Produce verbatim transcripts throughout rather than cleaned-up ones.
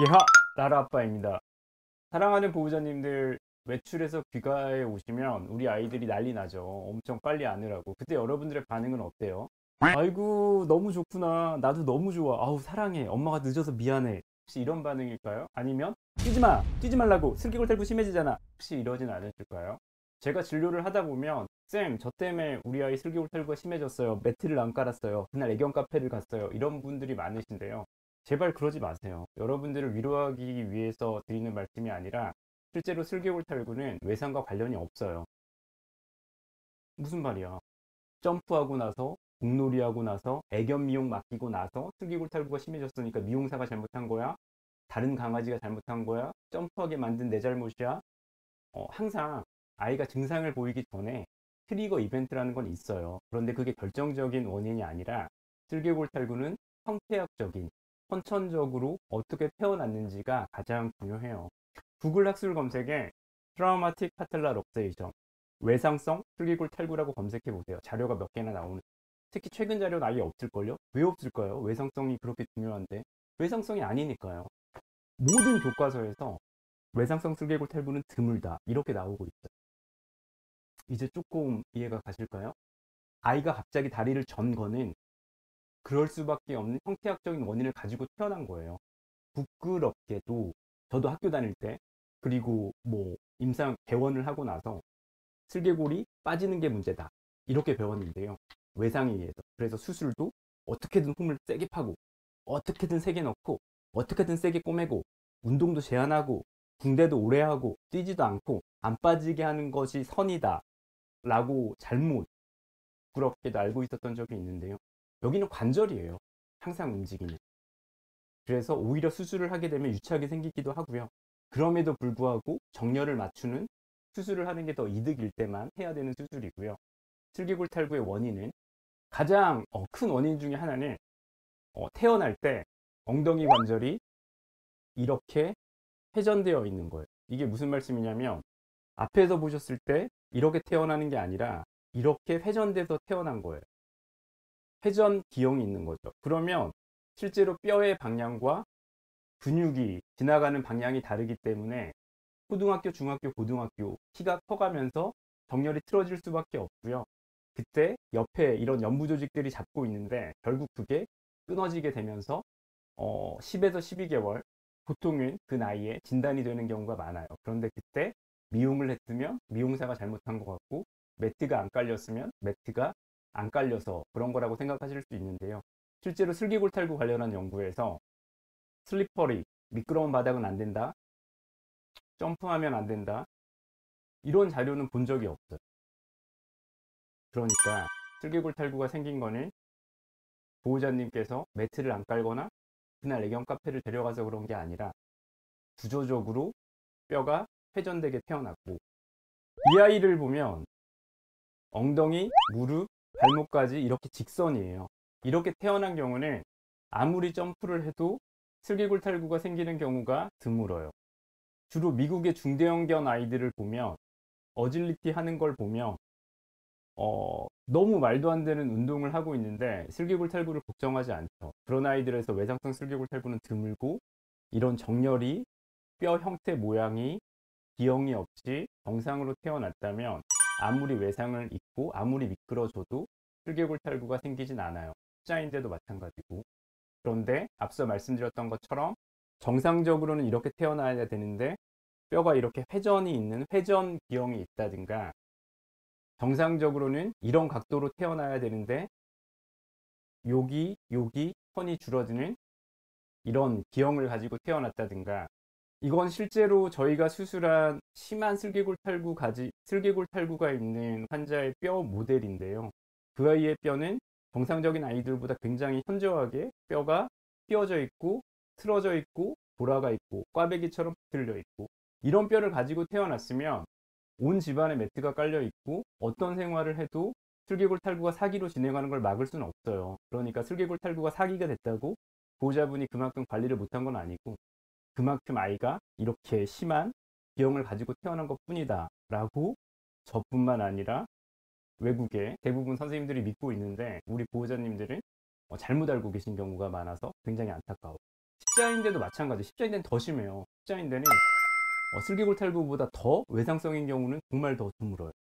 이하! 나라아빠입니다. 사랑하는 보호자님들, 외출해서 귀가에 오시면 우리 아이들이 난리 나죠. 엄청 빨리 안으라고. 그때 여러분들의 반응은 어때요? 아이고 너무 좋구나, 나도 너무 좋아, 아우 사랑해, 엄마가 늦어서 미안해, 혹시 이런 반응일까요? 아니면 뛰지마! 뛰지 말라고! 슬기골탈부 심해지잖아! 혹시 이러진 않으실까요? 제가 진료를 하다 보면, 쌤, 저 때문에 우리 아이 슬기골탈부가 심해졌어요, 매트를 안 깔았어요, 그날 애견 카페를 갔어요, 이런 분들이 많으신데요. 제발 그러지 마세요. 여러분들을 위로하기 위해서 드리는 말씀이 아니라 실제로 슬개골탈구는 외상과 관련이 없어요. 무슨 말이야? 점프하고 나서, 공놀이하고 나서, 애견 미용 맡기고 나서 슬개골탈구가 심해졌으니까 미용사가 잘못한 거야? 다른 강아지가 잘못한 거야? 점프하게 만든 내 잘못이야? 어, 항상 아이가 증상을 보이기 전에 트리거 이벤트라는 건 있어요. 그런데 그게 결정적인 원인이 아니라 슬개골탈구는 형태학적인, 선천적으로 어떻게 태어났는지가 가장 중요해요. 구글 학술 검색에 트라우마틱 파텔라 럭세이션, 외상성 슬개골탈구라고 검색해보세요. 자료가 몇 개나 나오는, 특히 최근 자료는 아예 없을걸요? 왜 없을까요? 외상성이 그렇게 중요한데. 외상성이 아니니까요. 모든 교과서에서 외상성 슬개골탈구는 드물다, 이렇게 나오고 있어요. 이제 조금 이해가 가실까요? 아이가 갑자기 다리를 전 거는 그럴 수밖에 없는 형태학적인 원인을 가지고 태어난 거예요. 부끄럽게도 저도 학교 다닐 때, 그리고 뭐 임상 개원을 하고 나서 슬개골이 빠지는 게 문제다, 이렇게 배웠는데요. 외상에 의해서. 그래서 수술도 어떻게든 홈을 세게 파고, 어떻게든 세게 넣고, 어떻게든 세게 꼬매고, 운동도 제한하고, 붕대도 오래 하고, 뛰지도 않고, 안 빠지게 하는 것이 선이다 라고 잘못 부끄럽게도 알고 있었던 적이 있는데요. 여기는 관절이에요. 항상 움직이는. 그래서 오히려 수술을 하게 되면 유착이 생기기도 하고요. 그럼에도 불구하고 정렬을 맞추는 수술을 하는 게 더 이득일 때만 해야 되는 수술이고요. 슬개골탈구의 원인은, 가장 큰 원인 중에 하나는 태어날 때 엉덩이 관절이 이렇게 회전되어 있는 거예요. 이게 무슨 말씀이냐면, 앞에서 보셨을 때 이렇게 태어나는 게 아니라 이렇게 회전돼서 태어난 거예요. 회전 기형이 있는 거죠. 그러면 실제로 뼈의 방향과 근육이 지나가는 방향이 다르기 때문에 초등학교, 중학교, 고등학교 키가 커가면서 정렬이 틀어질 수밖에 없고요. 그때 옆에 이런 연부 조직들이 잡고 있는데 결국 그게 끊어지게 되면서 어, 십에서 십이 개월, 보통은 그 나이에 진단이 되는 경우가 많아요. 그런데 그때 미용을 했으면 미용사가 잘못한 것 같고, 매트가 안 깔렸으면 매트가 안 깔려서 그런 거라고 생각하실 수 있는데요. 실제로 슬개골탈구 관련한 연구에서 슬리퍼리, 미끄러운 바닥은 안 된다, 점프하면 안 된다, 이런 자료는 본 적이 없어요. 그러니까 슬개골탈구가 생긴 거는 보호자님께서 매트를 안 깔거나 그날 애견 카페를 데려가서 그런 게 아니라 구조적으로 뼈가 회전되게 태어났고, 이 아이를 보면 엉덩이, 무릎, 발목까지 이렇게 직선이에요. 이렇게 태어난 경우는 아무리 점프를 해도 슬개골탈구가 생기는 경우가 드물어요. 주로 미국의 중대형견 아이들을 보면, 어질리티 하는 걸 보면 어, 너무 말도 안 되는 운동을 하고 있는데 슬개골탈구를 걱정하지 않죠. 그런 아이들에서 외상성 슬개골탈구는 드물고, 이런 정렬이, 뼈 형태 모양이 기형이 없이 정상으로 태어났다면 아무리 외상을 입고 아무리 미끄러져도 슬개골탈구가 생기진 않아요. 숫자인데도 마찬가지고. 그런데 앞서 말씀드렸던 것처럼 정상적으로는 이렇게 태어나야 되는데 뼈가 이렇게 회전이 있는 회전 기형이 있다든가, 정상적으로는 이런 각도로 태어나야 되는데 여기, 여기 선이 줄어드는 이런 기형을 가지고 태어났다든가, 이건 실제로 저희가 수술한 심한 슬개골탈구 가지, 슬개골탈구가 있는 환자의 뼈 모델인데요. 그 아이의 뼈는 정상적인 아이들보다 굉장히 현저하게 뼈가 휘어져 있고, 틀어져 있고, 돌아가 있고, 꽈배기처럼 붙들려 있고, 이런 뼈를 가지고 태어났으면 온 집안에 매트가 깔려 있고, 어떤 생활을 해도 슬개골탈구가 사기로 진행하는 걸 막을 수는 없어요. 그러니까 슬개골탈구가 사기가 됐다고 보호자분이 그만큼 관리를 못한 건 아니고, 그만큼 아이가 이렇게 심한 기형을 가지고 태어난 것 뿐이다 라고 저뿐만 아니라 외국의 대부분 선생님들이 믿고 있는데, 우리 보호자님들은 잘못 알고 계신 경우가 많아서 굉장히 안타까워요. 십자인대도 마찬가지. 십자인대는 더 심해요. 십자인대는 어, 슬기골탈부보다 더 외상성인 경우는 정말 더 드물어요.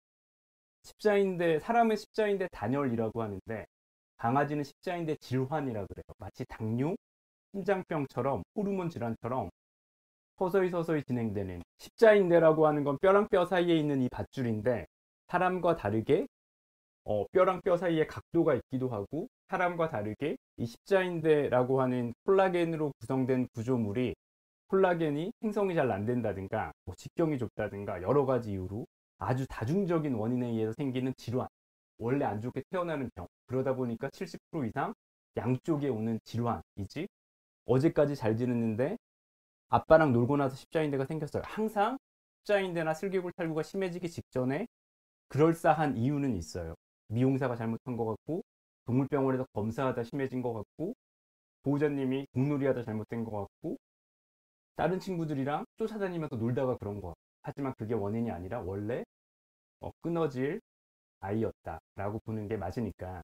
십자인대, 사람의 십자인대 단열이라고 하는데 강아지는 십자인대 질환이라 그래요. 마치 당뇨, 심장병처럼 호르몬 질환처럼 서서히 서서히 진행되는, 십자인대라고 하는 건 뼈랑 뼈 사이에 있는 이 밧줄인데 사람과 다르게 어, 뼈랑 뼈 사이에 각도가 있기도 하고, 사람과 다르게 이 십자인대라고 하는 콜라겐으로 구성된 구조물이 콜라겐이 생성이 잘 안 된다든가 뭐 직경이 좁다든가 여러 가지 이유로 아주 다중적인 원인에 의해서 생기는 질환, 원래 안 좋게 태어나는 병, 그러다 보니까 칠십 퍼센트 이상 양쪽에 오는 질환이지, 어제까지 잘 지냈는데 아빠랑 놀고 나서 십자인대가 생겼어요. 항상 십자인대나 슬개골탈구가 심해지기 직전에 그럴싸한 이유는 있어요. 미용사가 잘못한 것 같고, 동물병원에서 검사하다 심해진 것 같고, 보호자님이 공놀이하다 잘못된 것 같고, 다른 친구들이랑 쫓아다니면서 놀다가 그런 것 같고. 하지만 그게 원인이 아니라 원래 어, 끊어질 아이였다 라고 보는 게 맞으니까,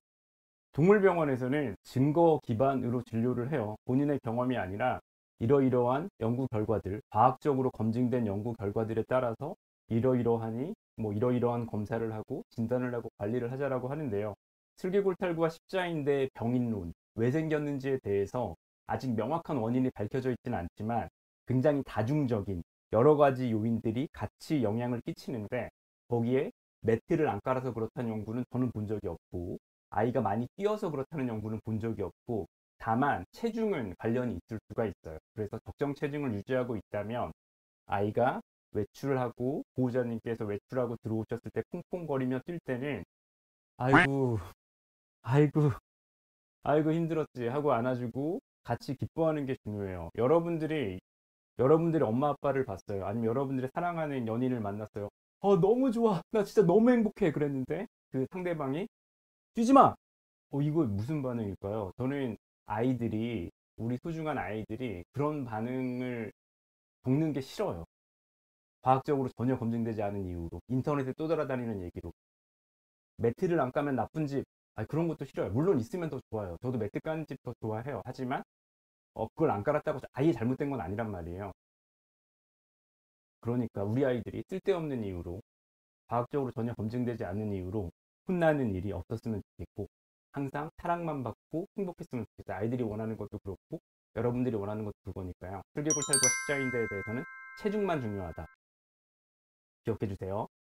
동물병원에서는 증거 기반으로 진료를 해요. 본인의 경험이 아니라 이러이러한 연구 결과들, 과학적으로 검증된 연구 결과들에 따라서 이러이러하니 뭐 이러이러한 검사를 하고 진단을 하고 관리를 하자라고 하는데요. 슬개골탈구와 십자인대의 병인론, 왜 생겼는지에 대해서 아직 명확한 원인이 밝혀져 있지는 않지만 굉장히 다중적인 여러 가지 요인들이 같이 영향을 끼치는데, 거기에 매트를 안 깔아서 그렇다는 연구는 저는 본 적이 없고, 아이가 많이 뛰어서 그렇다는 연구는 본 적이 없고, 다만 체중은 관련이 있을 수가 있어요. 그래서 적정 체중을 유지하고 있다면 아이가 외출을 하고, 보호자님께서 외출하고 들어오셨을 때 쿵쿵거리며 뛸 때는 아이고 아이고 아이고 힘들었지 하고 안아주고 같이 기뻐하는 게 중요해요. 여러분들이 여러분들이 엄마 아빠를 봤어요. 아니면 여러분들이 사랑하는 연인을 만났어요. 어, 너무 좋아, 나 진짜 너무 행복해 그랬는데 그 상대방이 뛰지마! 어, 이거 무슨 반응일까요? 저는 아이들이, 우리 소중한 아이들이 그런 반응을 겪는 게 싫어요. 과학적으로 전혀 검증되지 않은 이유로, 인터넷에 또 돌아다니는 얘기로, 매트를 안 까면 나쁜 집, 아, 그런 것도 싫어요. 물론 있으면 더 좋아요. 저도 매트 까는 집 더 좋아해요. 하지만 어, 그걸 안 깔았다고 아예 잘못된 건 아니란 말이에요. 그러니까 우리 아이들이 쓸데없는 이유로, 과학적으로 전혀 검증되지 않은 이유로 혼나는 일이 없었으면 좋겠고, 항상 사랑만 받고 행복했으면 좋겠어요. 아이들이 원하는 것도 그렇고 여러분들이 원하는 것도 그거니까요. 슬개골탈구와 십자인대에 대해서는 체중만 중요하다. 기억해 주세요.